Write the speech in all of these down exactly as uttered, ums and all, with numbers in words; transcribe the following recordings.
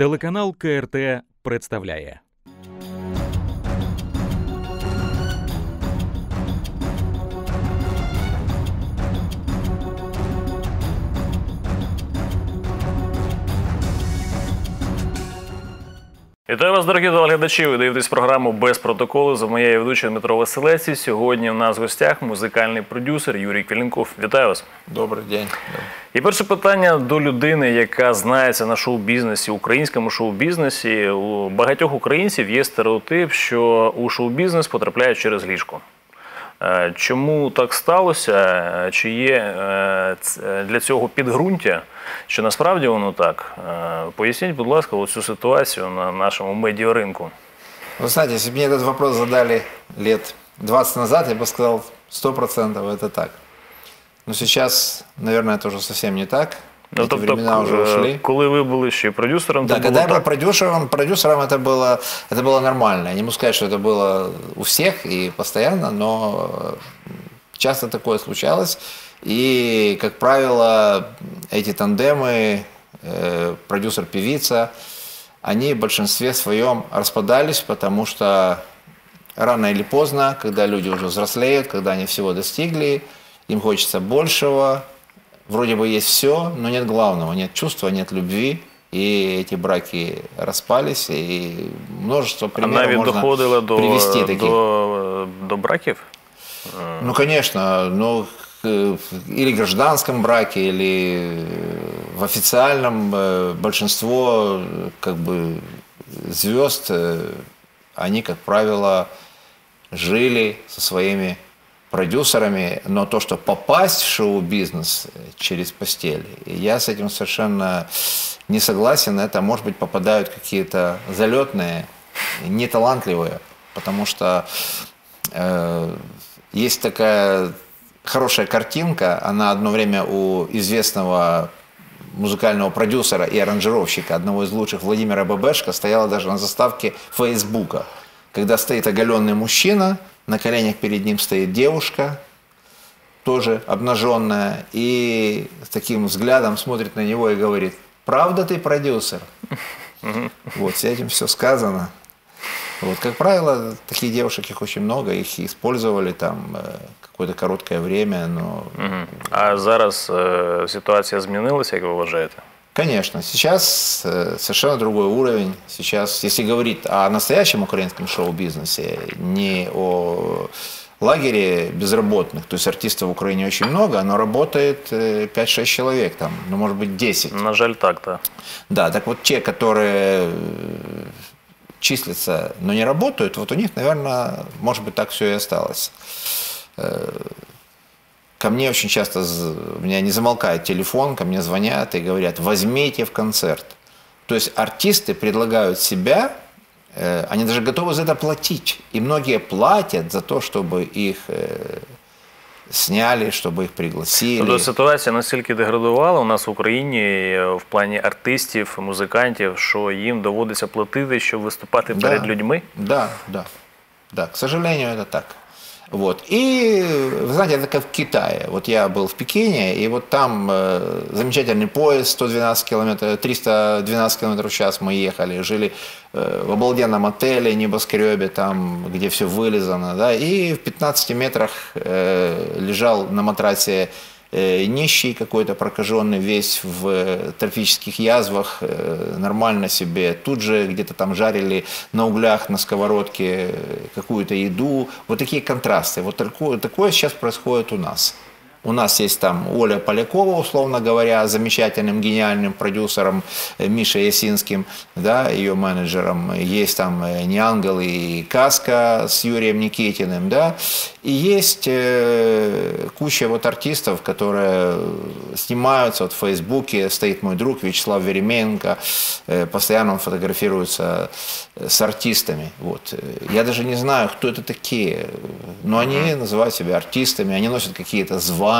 Телеканал КРТ представляє. Вітаю вас, дорогі телеглядачі. Ви дивитесь програму «Без протоколу». За моєю ведучою Дмитро Василець. Сьогодні у нас в гостях музикальний продюсер Юрій Квілінков. Вітаю вас. Добрий день. І перше питання до людини, яка знається на шоу-бізнесі, українському шоу-бізнесі. У багатьох українців є стереотип, що у шоу-бізнес потрапляють через ліжко. Чому так сталося? Чи є для цього підґрунтя? Що насправді воно так? Поясніть, будь ласка, оцю ситуацію на нашому медіаринку. Вы знаете, если бы мне этот вопрос задали лет двадцать назад, я бы сказал, сто процентов это так. Но сейчас, наверное, это уже совсем не так. Ну, эти времена уже ушли. Когда вы были еще продюсером, да, когда я был продюсером, продюсером это было, это было нормально. Я не могу сказать, что это было у всех и постоянно, но часто такое случалось. И, как правило, эти тандемы, э, продюсер-певица, они в большинстве своем распадались, потому что рано или поздно, когда люди уже взрослеют, когда они всего достигли, им хочется большего, вроде бы есть все, но нет главного, нет чувства, нет любви. И эти браки распались, и множество примеров можно привести таких. До, до браков? Ну, конечно, но... или в гражданском браке, или в официальном, большинство как бы звезд, они, как правило, жили со своими продюсерами, но то, что попасть в шоу-бизнес через постель, я с этим совершенно не согласен, это, может быть, попадают какие-то залетные, неталантливые, потому что э, есть такая... хорошая картинка, она одно время у известного музыкального продюсера и аранжировщика, одного из лучших, Владимира Бабешко, стояла даже на заставке Фейсбука, когда стоит оголенный мужчина, на коленях перед ним стоит девушка, тоже обнаженная, и с таким взглядом смотрит на него и говорит: «Правда ты продюсер?» Вот, с этим все сказано. Вот, как правило, таких девушек, их очень много, их использовали там какое-то короткое время, но... Угу. А зараз э, ситуация изменилась, как вы вважаете? Конечно, сейчас э, совершенно другой уровень. Сейчас, если говорить о настоящем украинском шоу-бизнесе, не о лагере безработных, то есть артистов в Украине очень много, но работает пять-шесть человек там, ну, может быть, десять. На жаль, так-то. Да, так вот те, которые... числятся, но не работают, вот у них, наверное, может быть, так все и осталось. Ко мне очень часто, у меня не замолкает телефон, ко мне звонят и говорят: возьмите в концерт. То есть артисты предлагают себя, они даже готовы за это платить. И многие платят за то, чтобы их... сняли, чтобы их пригласили. Тобто ситуація настільки деградувала у нас в Україні в плані артистів, музикантів, що їм доводиться платити, щоб виступати да. перед людьми? Да, да, да. К сожалению, это так. Вот. И, вы знаете, это как в Китае. Вот я был в Пекине, и вот там э, замечательный поезд, сто двенадцать километров, триста двенадцать километров в час мы ехали, жили э, в обалденном отеле, небоскребе, там, где все вылизано, да, и в пятнадцати метрах э, лежал на матрасе э, нищий какой-то, прокаженный, весь в э, трофических язвах, э, нормально себе. Тут же где-то там жарили на углях, на сковородке какую-то еду. Вот такие контрасты. Вот такое, такое сейчас происходит у нас. У нас есть там Оля Полякова, условно говоря, замечательным, гениальным продюсером Мишей Ясинским, да, ее менеджером. Есть там «Не ангелы» и «Казка» с Юрием Никитиным, да. И есть э, куча вот артистов, которые снимаются вот в Фейсбуке. Стоит мой друг Вячеслав Веременко, э, постоянно он фотографируется с артистами. Вот. Я даже не знаю, кто это такие, но они называют себя артистами, они носят какие-то звания.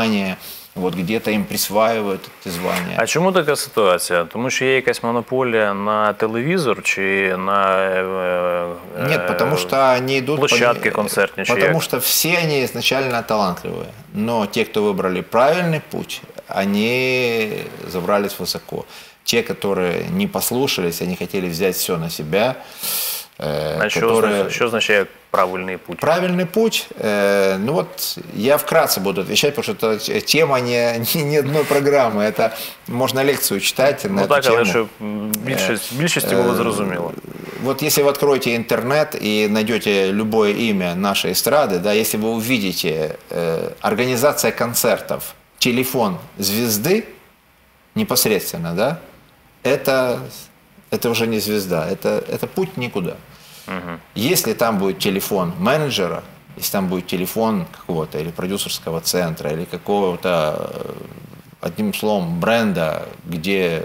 Вот где-то їм присваюють ці звання. А чому така ситуація? Тому що є якась монополія на телевізор чи на площадки концертні? Тому що всі вони ізначально талантливі. Но ті, хто вибрали правильний путь, они забрались высоко. Те, которые не послушались, они хотели взять все на себя. А которые... Что означает правильный путь? Правильный путь, э, ну вот я вкратце буду отвечать, потому что это тема не, не, не одной программы, это можно лекцию читать на ну, эту так, тему. Ну так, більшість, більшість его зрозуміло. Вот если вы откроете интернет и найдете любое имя нашей эстрады, да, если вы увидите э, организация концертов, телефон звезды непосредственно, да, это... Это уже не звезда, это, это путь никуда. Угу. Если там будет телефон менеджера, если там будет телефон какого-то или продюсерского центра, или какого-то, одним словом, бренда, где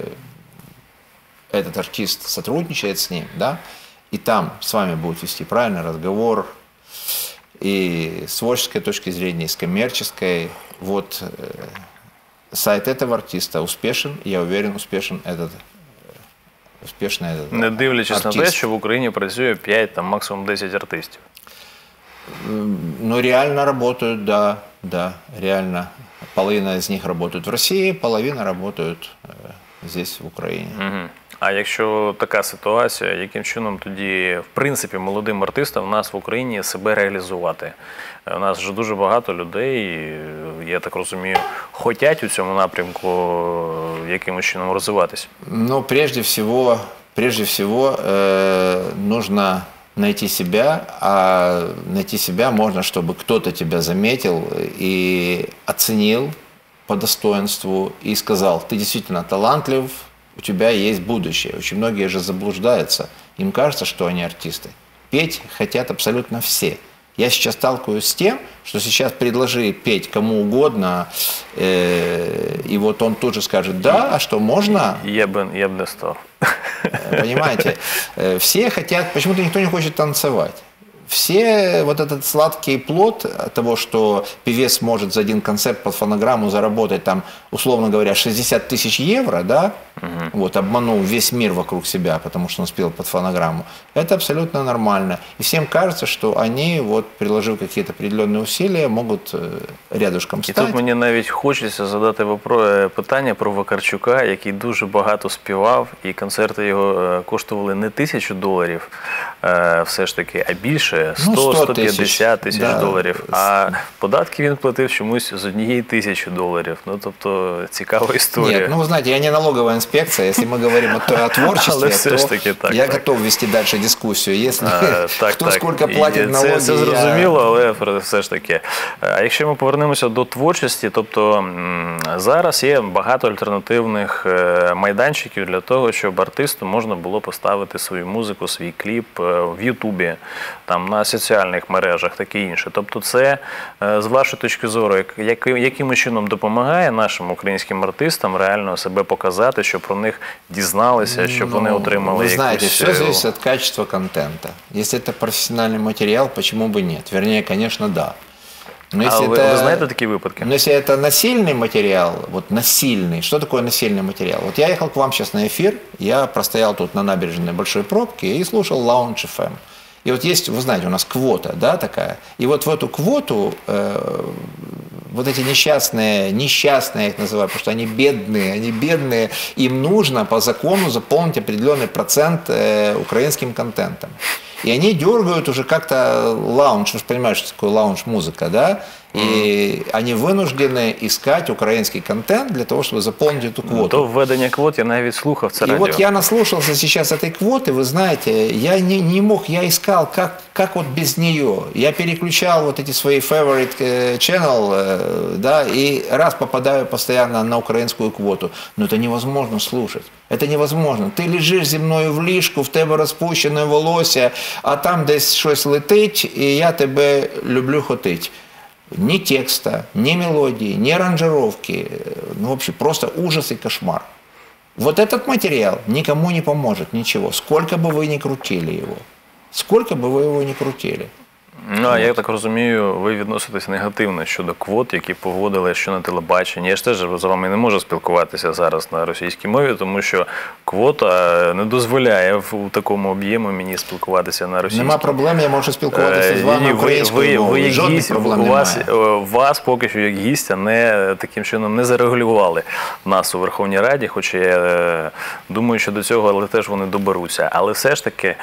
этот артист сотрудничает с ним, да, и там с вами будет вести правильный разговор, и с творческой точки зрения, и с коммерческой, вот сайт этого артиста успешен, я уверен, успешен этот успішний артист. Не дивлячись на те, що в Україні працює п'ять, там максимум десять артистів. Ну, реально працюють, да, да, реально. Половина з них працюють в Росії, половина працюють тут, в Україні. Угу. А якщо така ситуація, яким чином тоді, в принципі, молодим артистам в нас в Україні себе реалізувати? У нас вже дуже багато людей, я так розумію, хочуть у цьому напрямку якимось чином розвиватися. Ну, прежде всего, прежде всего э, нужно найти себя, а найти себя можно, чтобы кто-то тебя заметил и оценил по достоинству и сказал, ты действительно талантлив, у тебя есть будущее. Очень многие же заблуждаются. Им кажется, что они артисты. Петь хотят абсолютно все. Я сейчас сталкиваюсь с тем, что сейчас предложи петь кому угодно, э, и вот он тут же скажет, да, а что, можно? Я бы, я бы не стал. Понимаете? Все хотят, почему-то никто не хочет танцевать. Все вот этот сладкий плод от того, что певец может за один концерт под фонограмму заработать, там, условно говоря, шестьдесят тысяч евро, да, угу. Вот, обманул весь мир вокруг себя, потому что он спел под фонограмму, это абсолютно нормально. И всем кажется, что они, вот, приложив какие-то определенные усилия, могут рядышком стать. И тут мне навіть хочется задать питання про Вакарчука, який дуже багато співав, і концерти його коштували не тисячу доларів, все ж таки, а більше. сто, сто п'ятдесят тисяч да. доларів, а податки він платив чомусь з однієї тисячі доларів. Ну, тобто, цікава історія. Нет, ну, ви знаєте, я не налогова інспекція, якщо ми говоримо о творчості, то так, я так. готов вести далі дискусію, якщо хто скільки платить налоги. Це, це зрозуміло, але все ж таки. А якщо ми повернемося до творчості, тобто, зараз є багато альтернативних майданчиків для того, щоб артисту можна було поставити свою музику, свій кліп в Ютубі, там, на соціальних мережах, таке інше. Тобто це, з вашої точки зору, яким чином допомагає нашим українським артистам реально себе показати, щоб про них дізналися, щоб ну, вони отримали якусь... Ви знаєте, все зависит от качества контента. Якщо це професіональний матеріал, чому б і ні? Верніше, звісно, да. Но а если вы, это, вы знаете такие выпадки? Но если это насильный материал, вот насильный, что такое насильный материал? Вот я ехал к вам сейчас на эфир, я простоял тут на набережной большой пробки и слушал Lounge эф эм. И вот есть, вы знаете, у нас квота, да, такая. И вот в эту квоту э, вот эти несчастные, несчастные я их называю, потому что они бедные, они бедные, им нужно по закону заполнить определенный процент э, украинским контентом. И они дергают уже как-то лаунж, вы же понимаете, что такое лаунж-музыка, да? И mm-hmm. они вынуждены искать украинский контент для того, чтобы заполнить эту квоту. То введение квот я навіть слухав це радіо. И вот я наслушался сейчас этой квоты, вы знаете, я не, не мог, я искал, как, как вот без нее. Я переключал вот эти свои favorite channel, да, и раз попадаю постоянно на украинскую квоту. Но это невозможно слушать, это невозможно. Ты лежишь земною в ліжку, в тебе розпущені волосся, а там десь щось летить, і я тебе люблю хотить. Ни текста, ни мелодии, ни аранжировки, ну вообще просто ужас и кошмар. Вот этот материал никому не поможет, ничего, сколько бы вы ни крутили его, сколько бы вы его ни крутили. Ну, а я так розумію, ви відноситесь негативно щодо квот, які погодили, що на телебаченні. Я ж теж з вами не можу спілкуватися зараз на російській мові, тому що квота не дозволяє в такому об'ємі мені спілкуватися на російській. Нема проблем, я можу спілкуватися з вами українською мовою. Жодних проблем немає. Вас поки що як гістя таким чином не зарегулювали нас у Верховній Раді, хоч я думаю, що до цього, але теж вони доберуться. Але все ж таки,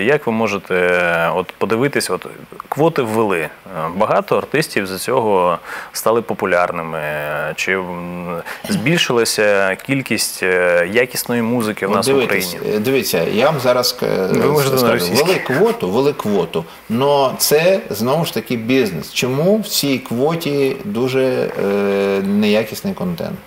як ви можете подивитися, от квоти ввели. Багато артистів з-за цього стали популярними. Чи збільшилася кількість якісної музики в нас в Україні? Дивіться, я вам зараз скажу. Ввели квоту, ввели квоту. Але це, знову ж таки, бізнес. Чому в цій квоті дуже неякісний контент?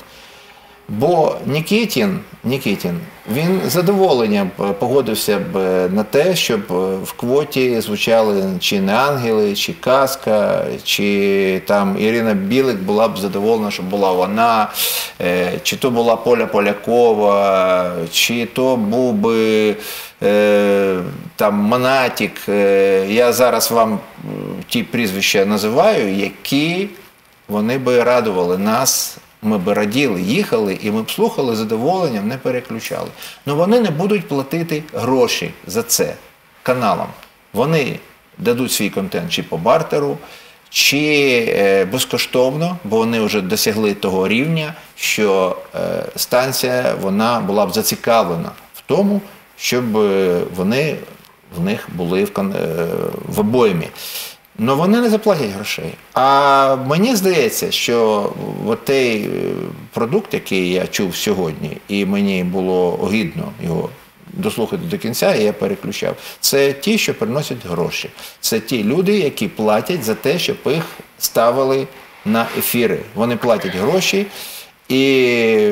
Бо Никитин, Никитин, він з задоволенням погодився б на те, щоб в квоті звучали чи «Не ангели», чи «Казка», чи там Ірина Білик була б задоволена, щоб була вона, чи то була Оля Полякова, чи то був би там Монатик. Я зараз вам ті прізвища називаю, які вони би радували нас. Ми б раділи, їхали, і ми б слухали з задоволенням, не переключали. Але вони не будуть платити гроші за це каналам. Вони дадуть свій контент чи по бартеру, чи безкоштовно, бо вони вже досягли того рівня, що станція була б зацікавлена в тому, щоб вони в них були в обоймі. Але вони не заплатять грошей. А мені здається, що той продукт, який я чув сьогодні, і мені було огидно його дослухати до кінця, і я переключав, це ті, що приносять гроші. Це ті люди, які платять за те, щоб їх ставили на ефіри. Вони платять гроші, і,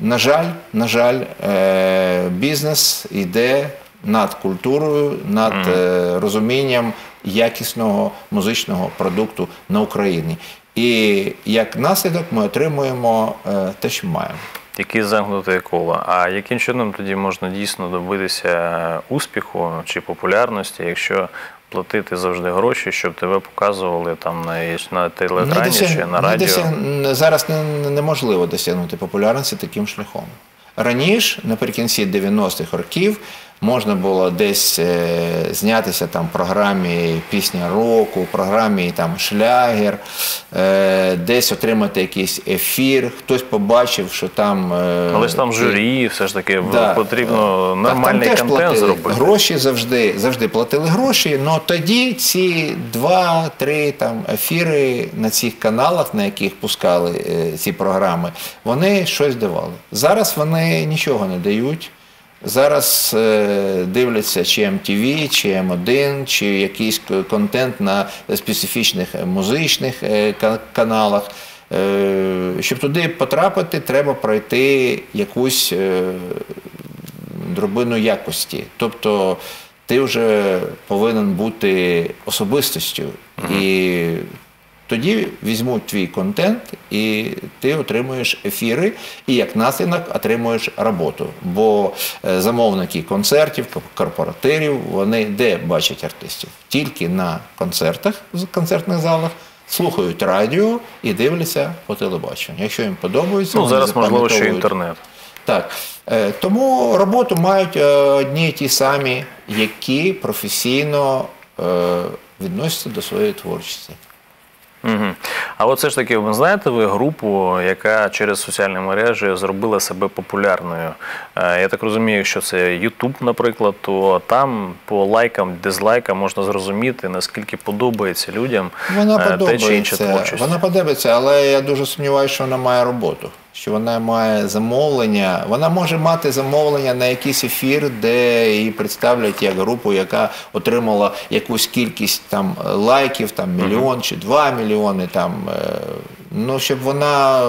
на жаль, на жаль, бізнес йде над культурою, над розумінням якісного музичного продукту на Україні. І як наслідок ми отримуємо те, що маємо. Яке замкнуте коло. А яким чином тоді можна дійсно добитися успіху чи популярності, якщо платити завжди гроші, щоб тебе показували на телеекрані чи на радіо? Зараз неможливо досягнути популярності таким шляхом. Раніше, наприкінці дев'яностих років, можна було десь знятися в програмі «Пісня року», в програмі «Шлягер», десь отримати якийсь ефір, хтось побачив, що там… Але ж там журі, все ж таки, потрібно нормальний контент зробити. Там теж гроші завжди, завжди платили гроші, але тоді ці два-три ефіри на цих каналах, на яких пускали ці програми, вони щось давали. Зараз вони нічого не дають. Зараз дивляться чи М Т В, чи М один, чи якийсь контент на специфічних музичних каналах. Щоб туди потрапити, треба пройти якусь драбину якості. Тобто ти вже повинен бути особистістю. І тоді візьмуть твій контент, і ти отримуєш ефіри, і як наслідок отримуєш роботу. Бо замовники концертів, корпоративів, вони де бачать артистів? Тільки на концертах, в концертних залах, слухають радіо і дивляться по телебаченню. Якщо їм подобається, вони запам'ятовують. Ну, зараз, можливо, ще інтернет. Так. Тому роботу мають одні і ті самі, які професійно відносяться до своєї творчості. А от все ж таки, ви знаєте ви групу, яка через соціальні мережі зробила себе популярною? Я так розумію, якщо це YouTube, наприклад, то там по лайкам, дизлайкам можна зрозуміти, наскільки подобається людям те чи інше творчість. Вона подобається, але я дуже сумніваюся, що вона має роботу, що вона має замовлення. Вона може мати замовлення на якийсь ефір, де її представлять як групу, яка отримала якусь кількість лайків, мільйон чи два мільйони. Щоб вона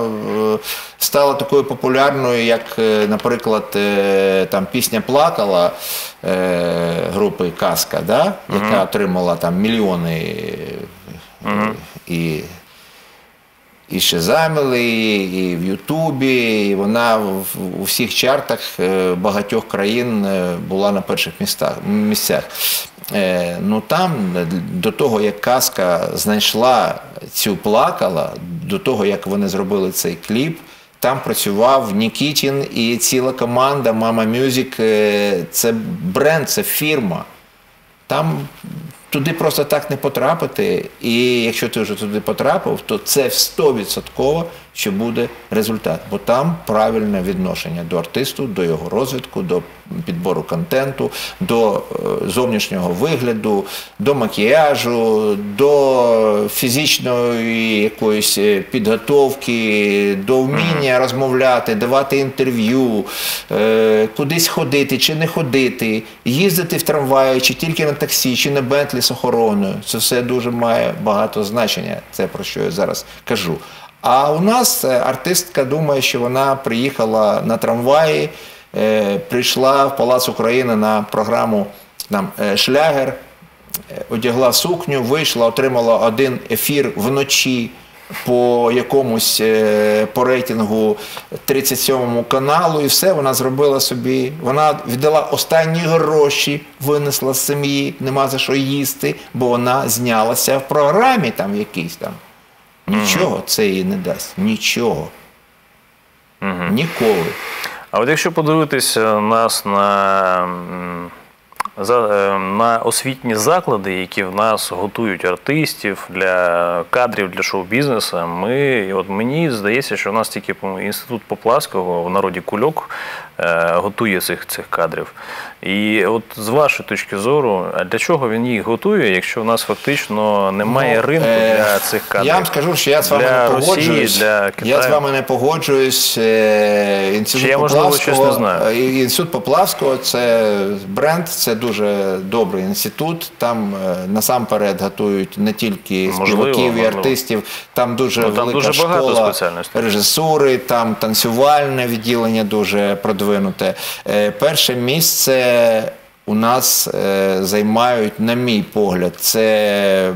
стала такою популярною, як, наприклад, пісня «Плакала» групи «Казка», яка отримала мільйони і... І шазамили, і в Ютубі, і вона у всіх чартах багатьох країн була на перших місцях. Ну там, до того, як Казка знайшла цю Плакала, до того, як вони зробили цей кліп, там працював Нікітін і ціла команда «Мама Мюзик». Це бренд, це фірма. Там туди просто так не потрапити. І якщо ти вже туди потрапив, то це сто відсотків, що буде результат. Бо там правильне відношення до артисту, до його розвитку, до підбору контенту, до зовнішнього вигляду, до макіяжу, до фізичної якоїсь підготовки, до вміння розмовляти, давати інтерв'ю, кудись ходити чи не ходити, їздити в трамваї чи тільки на таксі, чи на Бентлі з охороною. Це все дуже має багато значення, це про що я зараз кажу. А у нас артистка думає, що вона приїхала на трамваї, прийшла в Палац України на програму «Шлягер», одягла сукню, вийшла, отримала один ефір вночі по якомусь по рейтингу тридцять сьомому каналу, і все вона зробила собі. Вона віддала останні гроші, винесла з сім'ї, нема за що їсти, бо вона знялася в програмі там якійсь там. Нічого це їй не дасть. Нічого. Ніколи. А от якщо подивитися нас на освітні заклади, які в нас готують артистів для кадрів, для шоу-бізнесу, мені здається, що в нас тільки Інститут Поплацького, в народі Кульок, готує цих кадрів. І от з вашої точки зору, для чого він їх готує, якщо в нас фактично немає ринку для цих кадрів? Я вам скажу, що я з вами не погоджуюсь. Я з вами не погоджуюсь. Інститут Поплацького – це бренд, це дуже добрий інститут. Там насамперед готують не тільки співаків і артистів, там дуже велика школа режисури, там танцювальне відділення дуже продвинуте. Перше місце у нас займають, на мій погляд, це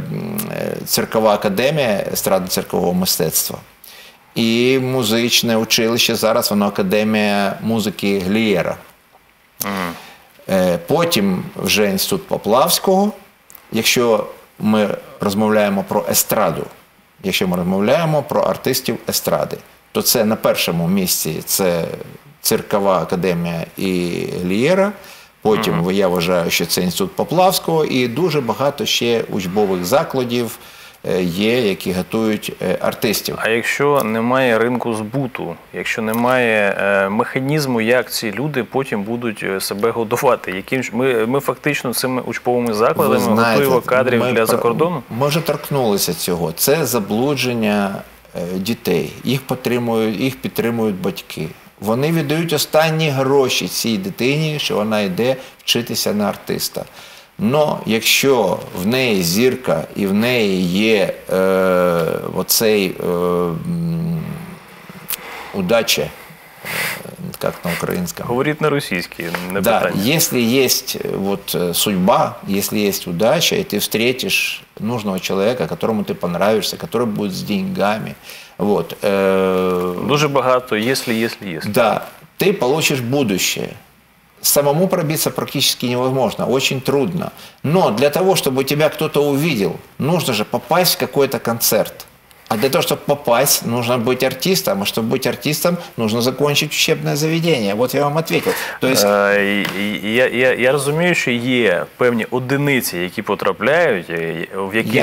Церковна академія естрадно-циркового мистецтва і музичне училище, зараз воно Академія музики Глієра. Потім вже Інститут Поплавського, якщо ми розмовляємо про естраду, якщо ми розмовляємо про артистів естради, то це на першому місці це Циркова академія і Глієра. Потім, я вважаю, що це Інститут Поплавського, і дуже багато ще учбових закладів є, які готують артистів. А якщо немає ринку збуту, якщо немає механізму, як ці люди потім будуть себе годувати? Ми фактично цими учбовими закладами готуємо кадрів для закордону? Ми вже торкнулися цього. Це заблудження дітей. Їх підтримують батьки. Вони віддають останні гроші цій дитині, що вона йде вчитися на артиста. Но якщо в неї зірка і в неї є оцей удача, як на українському. Говорить на російській, не питання. Да, якщо є судьба, якщо є удача, і ти зустрінеш нужного чоловіка, якому ти подобаєшся, який буде з деньгами. Дуже багато, якщо, якщо, якщо. Да, ти получиш будущее. Самому пробиться практически невозможно, очень трудно. Но для того, чтобы тебя кто-то увидел, нужно же попасть в какой-то концерт. А для того, чтобы попасть, нужно быть артистом. А чтобы быть артистом, нужно закончить учебное заведение. Вот я вам ответил. Я розумію, що є певні одиниці, які потрапляють, в яких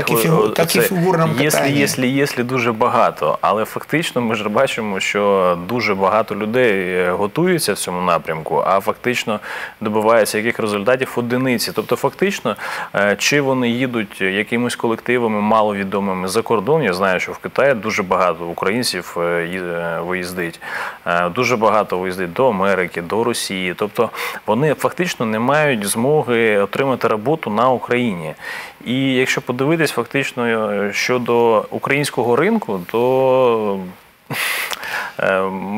якщо дуже багато. Але фактично ми ж бачимо, що дуже багато людей готуються в цьому напрямку, а фактично добиваються яких результатів одиниці. Тобто фактично, чи вони їдуть якимось колективами маловідомими за кордон, я знаю, що в Китаї дуже багато українців виїздить, дуже багато виїздить до Америки, до Росії. Тобто вони фактично не мають змоги отримати роботу на Україні. І якщо подивитись фактично щодо українського ринку, то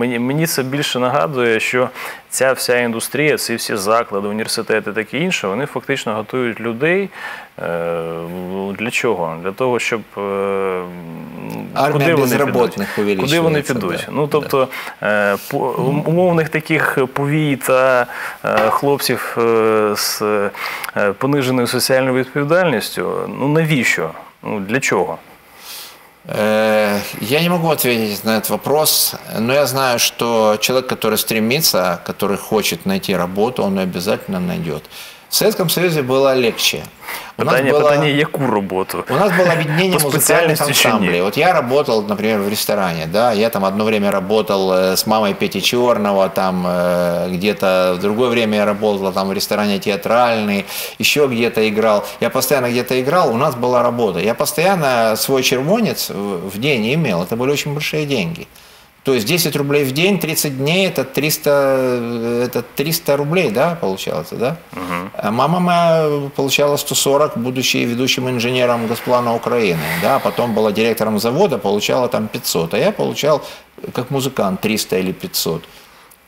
мені це більше нагадує, що ця вся індустрія, ці всі заклади, університети, таке інше, вони фактично готують людей для чого? Для того, щоб армія безробітних увеличується. Куди вони підуть? Ну, тобто, умовних таких повій та хлопців з пониженою соціальною відповідальністю, ну, навіщо? Для чого? Я не могу ответить на этот вопрос, но я знаю, что человек, который стремится, который хочет найти работу, он ее обязательно найдет. В Советском Союзе было легче. У нас было объединение музыкальных ансамблей. Вот я работал, например, в ресторане, да, я там одно время работал с мамой Пети Чорного, там где-то в другое время я работал там в ресторане театральный, еще где-то играл. Я постоянно где-то играл, у нас была работа. Я постоянно свой червонец в день имел, это были очень большие деньги. То есть десять рублей в день, тридцать дней, это триста, это триста рублей, да, получалось, да? Угу. А мама моя получала сто сорок, будучи ведущим инженером Газплана Украины, да, потом была директором завода, получала там пятьсот, а я получал как музыкант триста или пятьсот.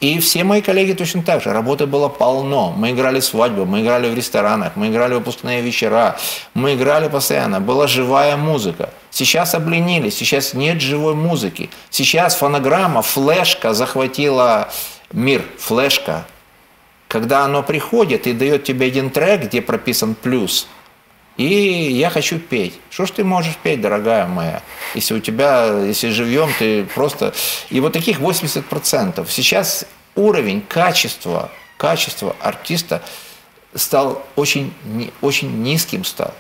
И все мои коллеги точно так же. Работы было полно. Мы играли свадьбы, мы играли в ресторанах, мы играли выпускные вечера, мы играли постоянно. Была живая музыка. Сейчас обленились, сейчас нет живой музыки. Сейчас фонограмма, флешка захватила мир. Флешка. Когда оно приходит и дает тебе один трек, где прописан плюс. И я хочу петь. Что ж ты можешь петь, дорогая моя? Если у тебя, если живьем, ты просто... И вот таких восемьдесят процентов. Сейчас уровень качества, качества артиста стал очень, очень низким стал.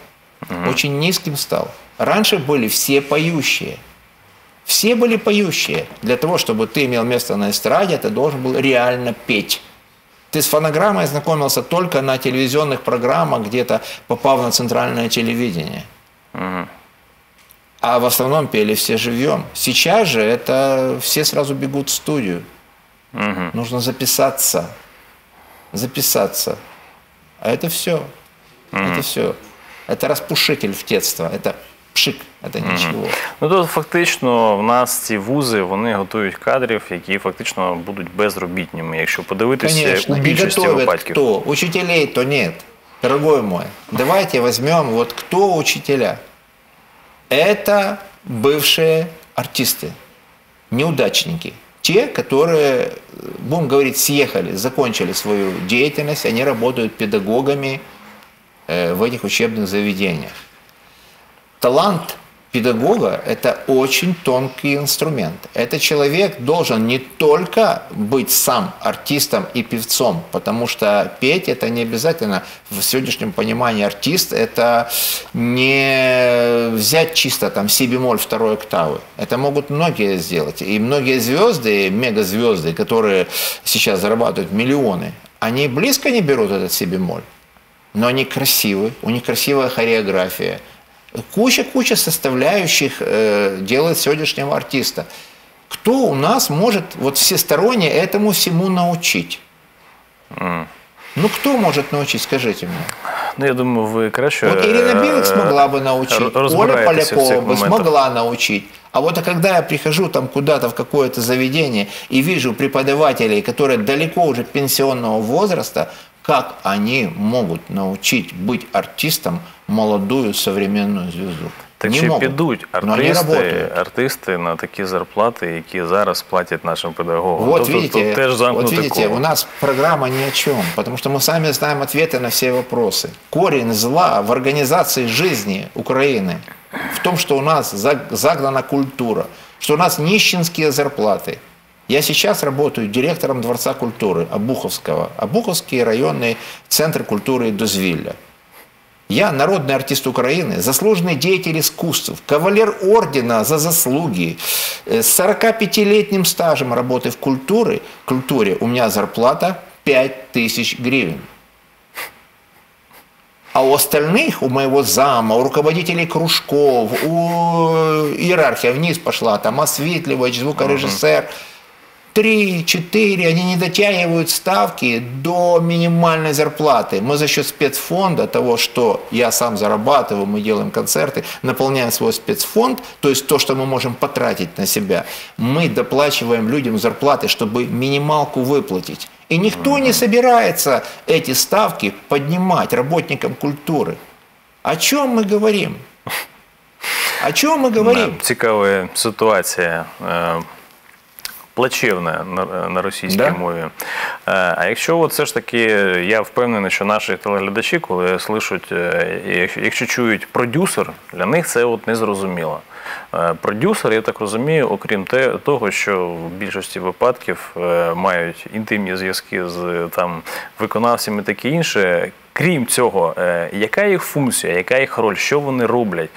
Mm-hmm. Очень низким стал. Раньше были все поющие. Все были поющие. Для того, чтобы ты имел место на эстраде, ты должен был реально петь. Ты с фонограммой знакомился только на телевизионных программах, где-то попав на центральное телевидение. Угу. А в основном пели все живьем. Сейчас же это все сразу бегут в студию. Угу. Нужно записаться. Записаться. А это все. Угу. Это все. Это распушитель в детство. Это пшик. Це нічого. Ну, то фактично в нас ці вузи, вони готують кадрів, які фактично будуть безробітними, якщо подивитися у більшості випадків. Конечно, не готовят кто. Учителей то нет. Дорогой мой, давайте возьмем вот кто учителя. Это бывшие артисты, неудачники. Те, которые, будем говорить, съехали, закончили свою деятельность, они работают педагогами в этих учебных заведениях. Талант педагога – это очень тонкий инструмент. Этот человек должен не только быть сам артистом и певцом, потому что петь – это не обязательно, в сегодняшнем понимании артист – это не взять чисто там си бемоль второй октавы. Это могут многие сделать. И многие звезды, мегазвезды, которые сейчас зарабатывают миллионы, они близко не берут этот си бемоль, но они красивы, у них красивая хореография. Куча-куча составляющих э, делает сегодняшнего артиста. Кто у нас может вот всесторонне этому всему научить? Mm. Ну, кто может научить, скажите мне? Ну, я думаю, вы краще... Вот Ирина Билик смогла бы научить, Оля Полякова бы смогла научить. А вот а когда я прихожу там куда-то в какое-то заведение и вижу преподавателей, которые далеко уже пенсионного возраста, как они могут научить быть артистом молодую современную звезду? Так чи підуть артисти, артисти на такі зарплати, які зараз платять нашим педагогам? Вот видите, вот видите, у нас программа ни о чем, потому что мы сами знаем ответы на все вопросы. Корень зла в организации жизни Украины в том, что у нас загнана культура, что у нас нищенские зарплаты. Я сейчас работаю директором Дворца культуры Обуховского, Обуховский районный центр культуры и дозвілля. Я народный артист Украины, заслуженный деятель искусств, кавалер ордена за заслуги. С сорокапятилетним стажем работы в культуре, культуре у меня зарплата пять тысяч гривен. А у остальных, у моего зама, у руководителей кружков, у иерархия вниз пошла, там осветливач, звукорежиссер, три-четыре, они не дотягивают ставки до минимальной зарплаты. Мы за счет спецфонда, того, что я сам зарабатываю, мы делаем концерты, наполняем свой спецфонд, то есть то, что мы можем потратить на себя, мы доплачиваем людям зарплаты, чтобы минималку выплатить. И никто не собирается эти ставки поднимать работникам культуры. О чем мы говорим? О чем мы говорим? Цікавая ситуация. Плачевне на, на російській да? мові. А якщо от все ж таки, я впевнений, що наші телеглядачі, коли слышать, якщо, якщо чують продюсер, для них це от незрозуміло. Продюсер, я так розумію, окрім те, того, що в більшості випадків мають інтимні зв'язки з там, виконавцями таке інше, крім цього, яка їх функція, яка їх роль, що вони роблять,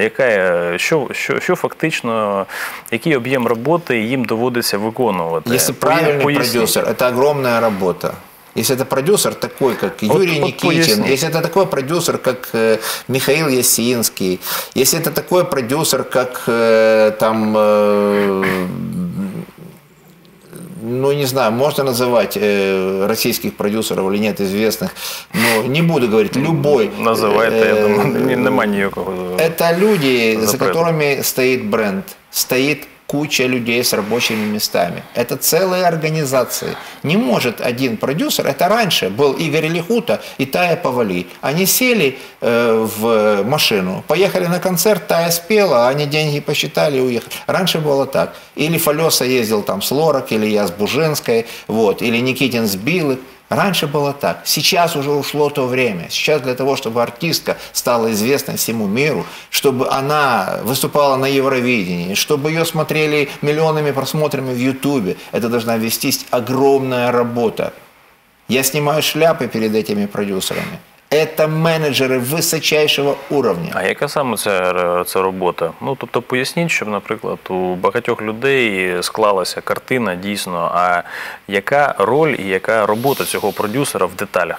яка, що, що, що фактично, який об'єм роботи їм доводиться виконувати? Якщо правильний поясню. Продюсер, це огромна робота. Если это продюсер такой, как Юрий Никитин, если это такой продюсер, как э, Михаил Ясинский, если это такой продюсер, как э, там, э, ну не знаю, можно называть э, российских продюсеров или нет, известных, но не буду говорить, любой. Называет, э, я думаю, не, нема никакого. Это люди, запрета. За которыми стоит бренд, стоит куча людей с рабочими местами. Это целые организации. Не может один продюсер, это раньше был Игорь Лихута и Тая Павали. Они сели э, в машину, поехали на концерт, Тая спела, они деньги посчитали и уехали. Раньше было так. Или Фалеса ездил там с Лорак, или я с Буженской, вот, или Никитин с Билы. Раньше было так. Сейчас уже ушло то время. Сейчас для того, чтобы артистка стала известной всему миру, чтобы она выступала на Евровидении, чтобы ее смотрели миллионами просмотрами в Ютубе, это должна вестись огромная работа. Я снимаю шляпы перед этими продюсерами. Это менеджери височайшого уровня. А яка саме ця, ця робота? Ну, тобто поясніть, щоб, наприклад, у багатьох людей склалася картина дійсно, а яка роль і яка робота цього продюсера в деталях?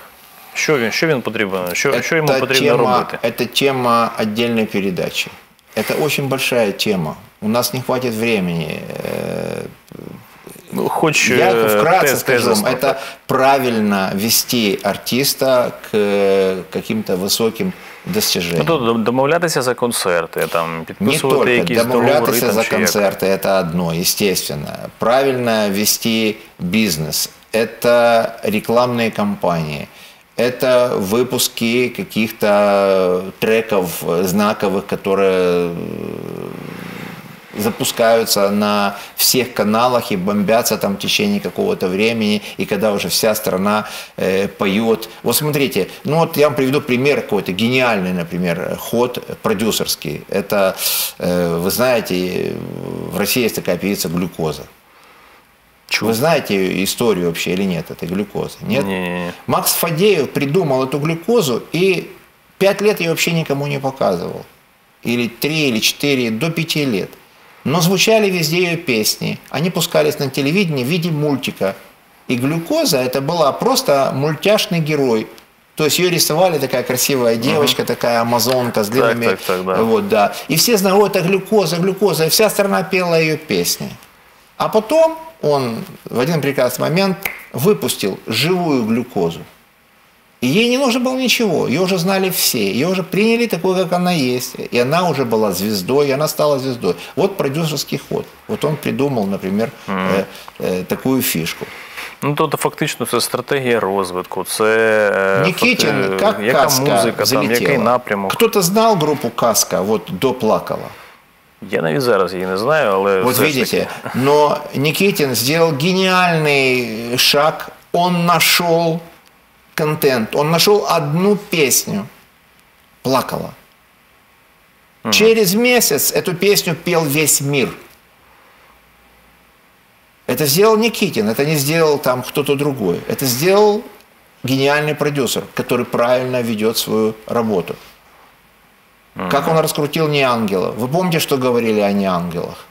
Що він, що він потрібно, що, що йому потрібно робити? Це тема окремої передачі. Це дуже велика тема. У нас не хватить времени. Хоть я вкратце скажу, это правильно вести артиста к каким-то высоким достижениям. Ну, домовляться за концерты, там, подписывать какие-то договоры. Не только домовляться за концерты, это одно, естественно. Правильно вести бизнес, это рекламные кампании, это выпуски каких-то треков знаковых, которые запускаются на всех каналах и бомбятся там в течение какого-то времени, и когда уже вся страна э, поет. Вот смотрите, ну вот я вам приведу пример какой-то гениальный, например, ход продюсерский. Это, э, вы знаете, в России есть такая певица Глюкоза. Чего? Вы знаете историю вообще или нет этой Глюкозы? Нет? Не-не-не. Макс Фадеев придумал эту Глюкозу и пять лет ее вообще никому не показывал. Или три, или четыре, до пяти лет. Но звучали везде ее песни. Они пускались на телевидении в виде мультика. И Глюкоза это была просто мультяшный герой. То есть ее рисовали такая красивая девочка, угу. такая амазонка с длинными... Так, так, так, да. Вот, да. И все знали, о, это Глюкоза, Глюкоза. И вся страна пела ее песни. А потом он в один прекрасный момент выпустил живую Глюкозу. И ей не нужно было ничего, ее уже знали все, ее уже приняли такой, как она есть, и она уже была звездой, и она стала звездой. Вот продюсерский ход, вот он придумал, например, mm-hmm. э, э, такую фишку. Ну, то фактично це стратегія розвитку, це Никитин, факт... как яка Казка музика, там, який напрямок. Кто-то знал группу Казка, вот до Плакала? Я, навіть зараз її не знаю, але... Вот видите, таки... но Никитин сделал гениальный шаг, он нашел... контент. Он нашел одну песню «Плакала». Угу. Через месяц эту песню пел весь мир. Это сделал Никитин, это не сделал там кто-то другой. Это сделал гениальный продюсер, который правильно ведет свою работу. Угу. Как он раскрутил «Не ангелы». Вы помните, что говорили о «Не ангелах»?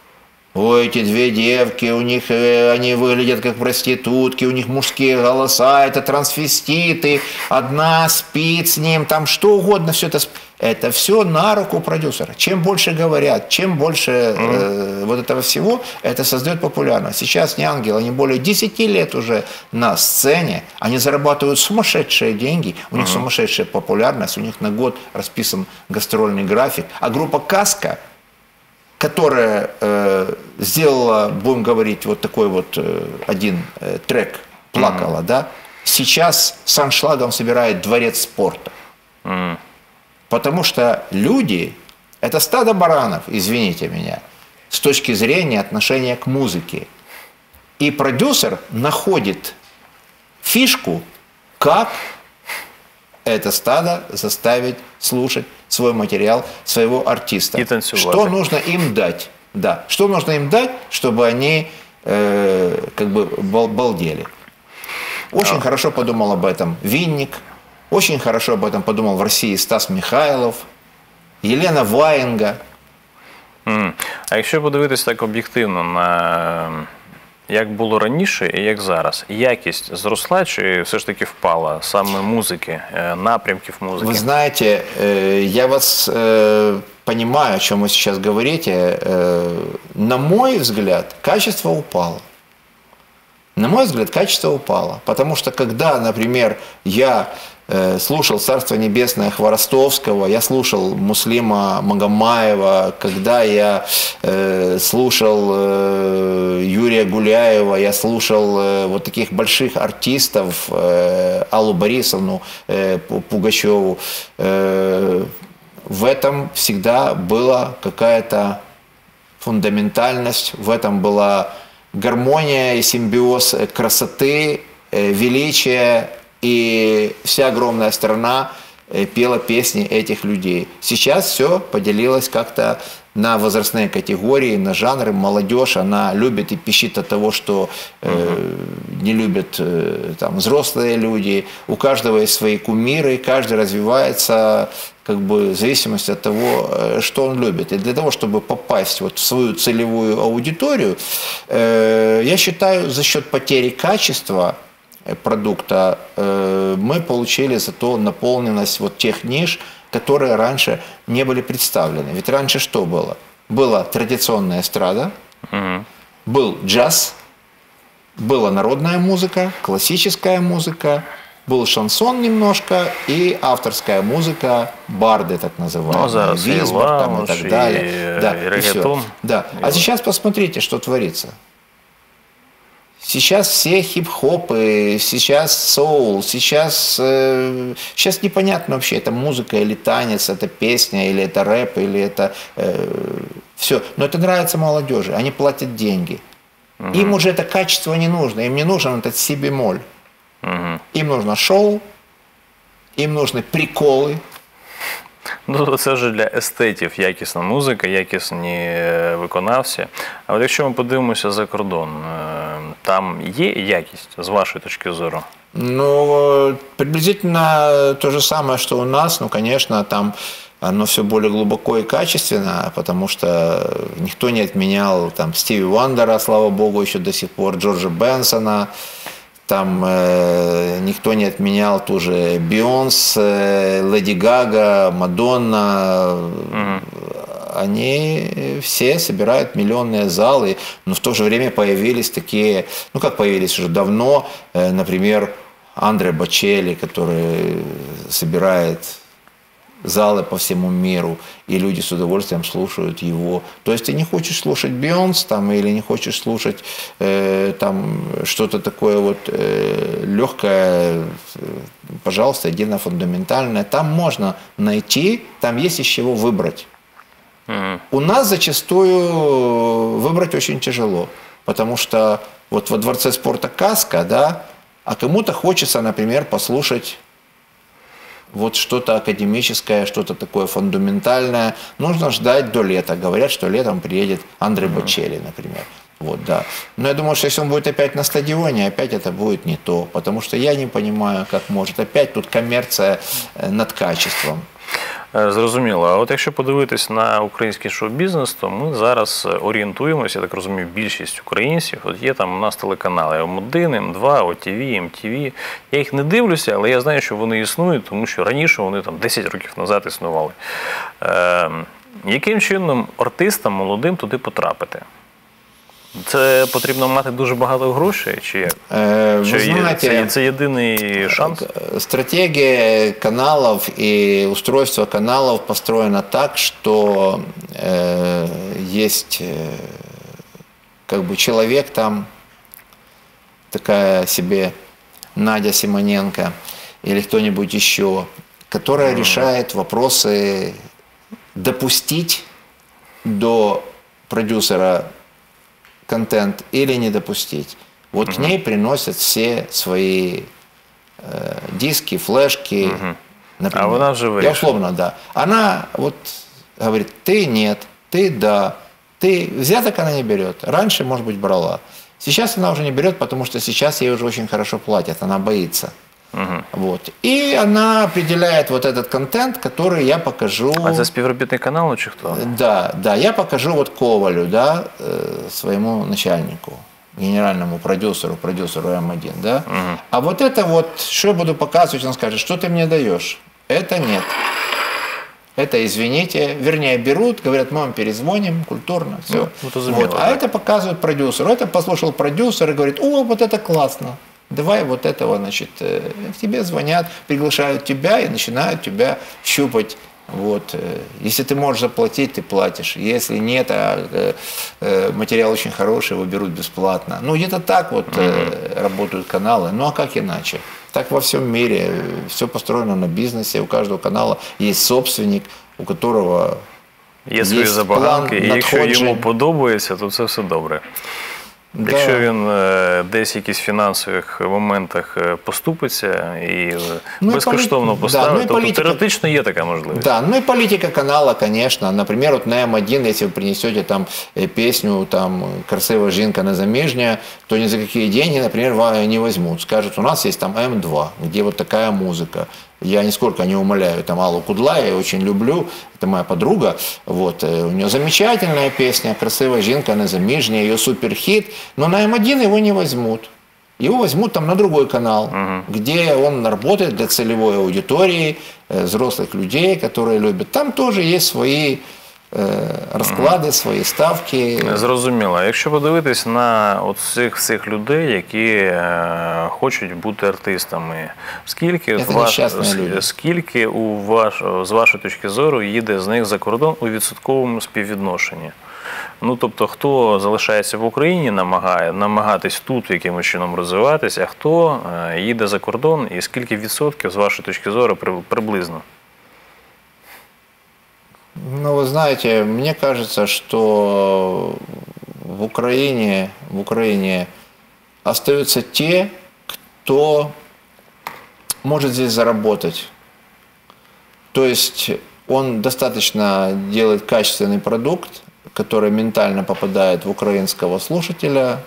Ой, эти две девки, у них э, они выглядят как проститутки, у них мужские голоса, это трансвеститы, одна спит с ним, там что угодно, все это. Это все на руку продюсера. Чем больше говорят, чем больше э, вот этого всего, это создает популярность. Сейчас «Не ангелы», они более десяти лет уже на сцене, они зарабатывают сумасшедшие деньги, у них сумасшедшая популярность, у них на год расписан гастрольный график, а группа «Казка», которая э, сделала, будем говорить, вот такой вот э, один э, трек «Плакала», mm-hmm. да, сейчас с аншлагом собирает «Дворец спорта». Mm-hmm. Потому что люди Это стадо баранов, извините меня, с точки зрения отношения к музыке. И продюсер находит фишку, как это стадо заставить слушать свой материал, своего артиста. Что нужно им дать? Да. Что нужно им дать, чтобы они э, как бы балдели. Очень а. хорошо подумал об этом Винник, очень хорошо об этом подумал в России Стас Михайлов, Елена Ваенга. Mm. А якщо подивитись так об'єктивно на як було раніше і як зараз, якість зросла чи все ж таки впала саме музики, напрямків музики? Вы знаете, я вас понимаю, о чем вы сейчас говорите. На мой взгляд, качество упало. На мой взгляд, качество упало. Потому что, когда, например, я э, слушал «Царство небесное» Хворостовского, я слушал Муслима Магомаева, когда я э, слушал э, Юрия Гуляева, я слушал э, вот таких больших артистов, э, Аллу Борисовну, э, Пугачеву, э, в этом всегда была какая-то фундаментальность, в этом была... гармония и симбиоз красоты, величия, и вся огромная страна пела песни этих людей. Сейчас все поделилось как-то на возрастные категории, на жанры. Молодежь, она любит и пищит от того, что э, не любят э, там, взрослые люди. У каждого есть свои кумиры, каждый развивается как бы в зависимости от того, что он любит. И для того, чтобы попасть вот в свою целевую аудиторию, э, я считаю, за счет потери качества продукта э, мы получили зато наполненность вот тех ниш, которые раньше не были представлены. Ведь раньше что было? Была традиционная эстрада, угу. был джаз, была народная музыка, классическая музыка, был шансон немножко и авторская музыка, барды так называемые, визбор там и так далее. И, да, и и все. Да. А вот. Сейчас посмотрите, что творится. Сейчас все хип-хопы, сейчас соул, сейчас, э, сейчас непонятно вообще, это музыка или танец, это песня, или это рэп, или это э, все. Но это нравится молодежи, они платят деньги. Угу. Им уже это качество не нужно, им не нужен этот си-бемоль. Угу. Им нужно шоу, им нужны приколы. Ну, це вже для естетів якісна музика, якісні виконавці. А от якщо ми подивимося за кордон, там є якість, з вашої точки зору? Ну, приблизительно то же самое, что у нас. Ну, конечно, там оно все более глубоко и качественно, потому что никто не отменял там Стиви Уандера, слава богу, еще до сих пор, Джорджа Бенсона. Там э, никто не отменял ту же Бейонс, э, Леди Гага, Мадонна. Mm-hmm. Они все собирают миллионные залы, но в то же время появились такие, ну как появились уже давно, э, например, Андре Бочелли, который собирает залы по всему миру, и люди с удовольствием слушают его. То есть ты не хочешь слушать Бейонс там, или не хочешь слушать э, там что-то такое вот э, легкое, э, пожалуйста, иди на фундаментальное. Там можно найти, там есть из чего выбрать. Mm-hmm. У нас зачастую выбрать очень тяжело, потому что вот во дворце спорта «Казка», да, а кому-то хочется, например, послушать вот что-то академическое, что-то такое фундаментальное. Нужно ждать до лета. Говорят, что летом приедет Андре mm-hmm. Бочелли, например. Вот, да. Но я думаю, что если он будет опять на стадионе, опять это будет не то. Потому что я не понимаю, как может. Опять тут коммерция над качеством. Зрозуміло. А от якщо подивитись на український шоу-бізнес, то ми зараз орієнтуємося, я так розумію, більшість українців. От є там у нас телеканали М один, М два, О Т В, М Т В. Я їх не дивлюся, але я знаю, що вони існують, тому що раніше вони там десять років назад існували. Е, яким чином артистам молодим туди потрапити? Це потрібно мати дуже багато грошей, чи, э, чи знаете, це, це єдиний шанс? Стратегія каналів і устройство каналів построено так, що э, є как бы чоловік там, така собі Надя Симоненко, або хто-небудь ще, яка mm-hmm. рішає питання допустить до продюсера контент или не допустить. Вот угу. к ней приносят все свои э, диски, флешки. Угу. Например. А она же вырежет. Я условно, да. Она вот говорит, ты нет, ты да, ты взяток она не берет. Раньше, может быть, брала. Сейчас она уже не берет, потому что сейчас ей уже очень хорошо платят, она боится. Угу. Вот. И она определяет вот этот контент, который я покажу. А за співробітний канал чи кто? Да, да, я покажу вот Ковалю, да, своему начальнику, генеральному продюсеру, продюсеру М один. Да? Угу. А вот это вот, что я буду показывать, он скажет, что ты мне даешь? Это нет. Это, извините, вернее, берут, говорят, мы вам перезвоним, культурно, все. Ну, это замело, вот. А это показывают продюсеру. Это послушал продюсер и говорит, о, вот это классно. Давай вот этого, значит, к тебе звонят, приглашают тебя и начинают тебя щупать. Вот. Если ты можешь заплатить, ты платишь. Если нет, а материал очень хороший, его берут бесплатно. Ну, где-то так вот mm-hmm. работают каналы. Ну, а как иначе? Так во всем мире. Все построено на бизнесе. У каждого канала есть собственник, у которого є свої забаганки. І якщо йому подобається, то це все добре. Да. Якщо він десь в якісь фінансових моментах поступиться і ну, безкоштовно поли... поставить, да, ну, політика... то теоретично є така можливість. Да, ну і політика канала, звісно. Наприклад, от на М один, якщо ви принесете там, пісню там, «Красива жінка незаміжня», то ні за які гроші, наприклад, не візьмуть. Скажуть, у нас є там М два, де вот така музика. Я нисколько не умоляю там Аллу Кудлай, я ее очень люблю, это моя подруга, вот, у нее замечательная песня «Красивая жинка», она замижняя, ее суперхит, но на М один его не возьмут. Его возьмут там на другой канал, угу. где он работает для целевой аудитории, э, взрослых людей, которые любят. Там тоже есть свои розклади, свої ставки. Зрозуміло. Якщо подивитись на оцих всіх людей, які хочуть бути артистами, скільки з ваш... скільки у ваш... з вашої точки зору їде з них за кордон у відсотковому співвідношенні? Ну, тобто, хто залишається в Україні, намагає, намагатись тут якимось чином розвиватися, а хто їде за кордон і скільки відсотків з вашої точки зору приблизно? Ну, вы знаете, мне кажется, что в Украине, в Украине остаются те, кто может здесь заработать. То есть он достаточно делает качественный продукт, который ментально попадает в украинского слушателя,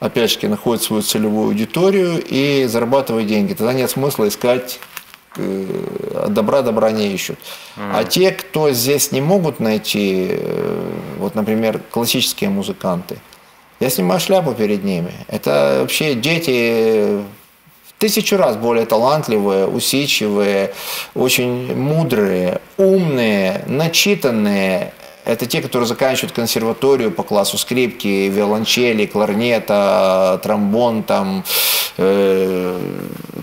опять же, находит свою целевую аудиторию и зарабатывает деньги. Тогда нет смысла искать... добра добра не ищут. Mm-hmm. А те, кто здесь не могут найти, вот, например, классические музыканты, я снимаю шляпу перед ними. Это вообще дети в тысячу раз более талантливые, усидчивые, очень мудрые, умные, начитанные. Это те, которые заканчивают консерваторию по классу скрипки, виолончели, кларнета, тромбон, там, э,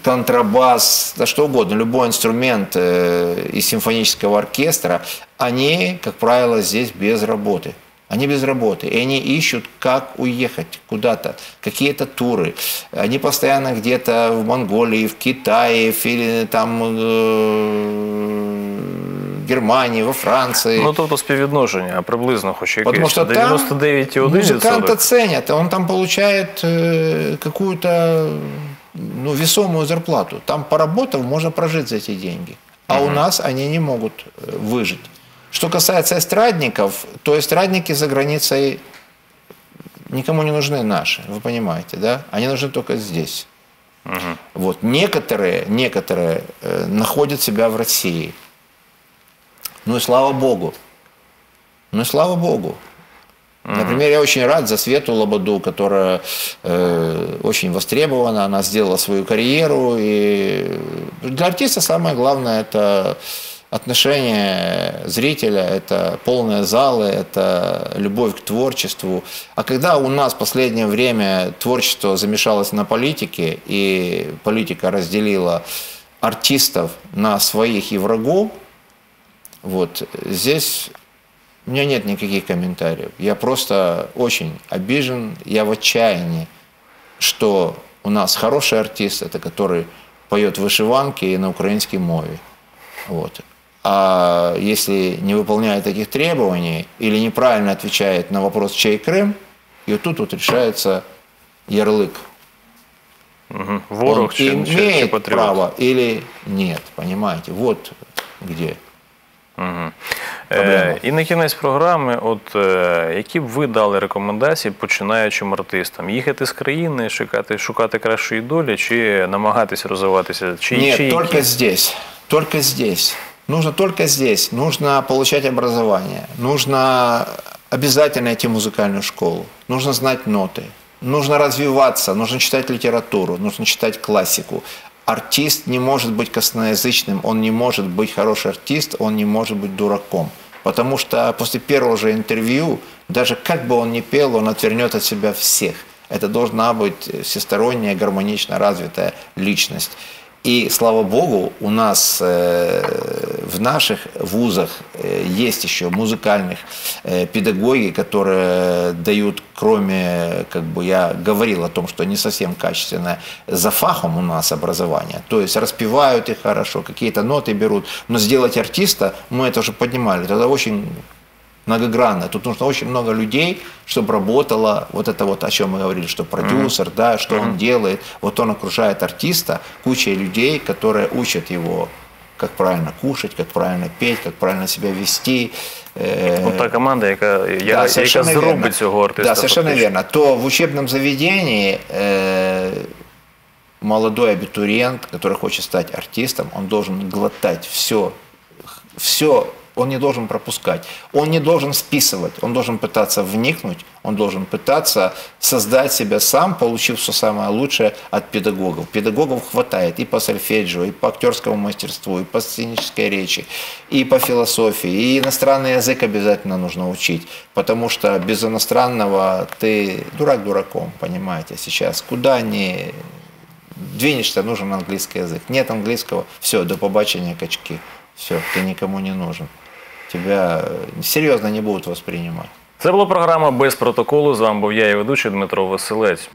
контрабас, да что угодно, любой инструмент э, из симфонического оркестра. Они, как правило, здесь без работы. Они без работы, и они ищут, как уехать куда-то, какие-то туры. Они постоянно где-то в Монголии, в Китае, в, там... Э, Германії, во Франції. Ну, тобто співвідношення приблизно хоч якесь. Потому что там музыканта ценят, он там получает э, какую-то ну, весомую зарплату. Там, поработав, можно прожить за эти деньги. А mm-hmm. у нас они не могут выжить. Что касается эстрадников, то эстрадники за границей никому не нужны наши, вы понимаете, да? Они нужны только здесь. Mm-hmm. Вот. Некоторые, некоторые э, находят себя в России. Ну и слава Богу. Ну и слава Богу. Mm-hmm. Например, я очень рад за Свету Лободу, которая э, очень востребована, она сделала свою карьеру. И для артиста самое главное – это отношение зрителя, это полные залы, это любовь к творчеству. А когда у нас в последнее время творчество замешалось на политике, и политика разделила артистов на своих и врагов, вот, здесь у меня нет никаких комментариев. Я просто очень обижен, я в отчаянии, что у нас хороший артист, это который поет вышиванки и на украинской мове. Вот. А если не выполняет таких требований или неправильно отвечает на вопрос «Чей Крым?», и вот тут вот решается ярлык. Угу. Ворог, Он имеет чем, чем право или нет, понимаете? Вот где. Угу. Е, і на кінець програми, от, е, які б ви дали рекомендації починаючим артистам? Їхати з країни, шукати, шукати кращої долі, чи намагатися розвиватися? Чи, Нет, чи только які? здесь. Только здесь. Нужно только здесь. Нужно получать образование. Нужно обязательно идти в музыкальную школу. Нужно знать ноты. Нужно развиваться. Нужно читать литературу. Нужно читать классику. Артист не может быть косноязычным, он не может быть хороший артист, он не может быть дураком. Потому что после первого же интервью, даже как бы он ни пел, он отвернет от себя всех. Это должна быть всесторонняя, гармонично развитая личность. И, слава богу, у нас э, в наших вузах э, есть еще музыкальных э, педагоги, которые дают, кроме, как бы я говорил о том, что не совсем качественно за фахом у нас образование, то есть распевают их хорошо, какие-то ноты берут, но сделать артиста, мы это уже поднимали, это очень многогранно, тут нужно очень много людей, чтобы работало вот это вот, о чем мы говорили, что продюсер, mm-hmm. да, что mm-hmm. он делает. Вот он окружает артиста кучей людей, которые учат его, как правильно кушать, как правильно петь, как правильно себя вести. Вот та команда, яка, да, яка зробить цього артиста. Да, совершенно верно. То в учебном заведении э, молодой абитуриент, который хочет стать артистом, он должен глотать все, все. Он не должен пропускать, он не должен списывать, он должен пытаться вникнуть, он должен пытаться создать себя сам, получив все самое лучшее от педагогов. Педагогов хватает и по сольфеджио, и по актерскому мастерству, и по сценической речи, и по философии, и иностранный язык обязательно нужно учить, потому что без иностранного ты дурак дураком, понимаете, сейчас куда ни двинешься, нужен английский язык. Нет английского, все, до побачення, качки, все, ты никому не нужен. Тебя серьезно не будут воспринимать. Это была программа «Без протоколу». С вами был я и ведущий Дмитро Василець.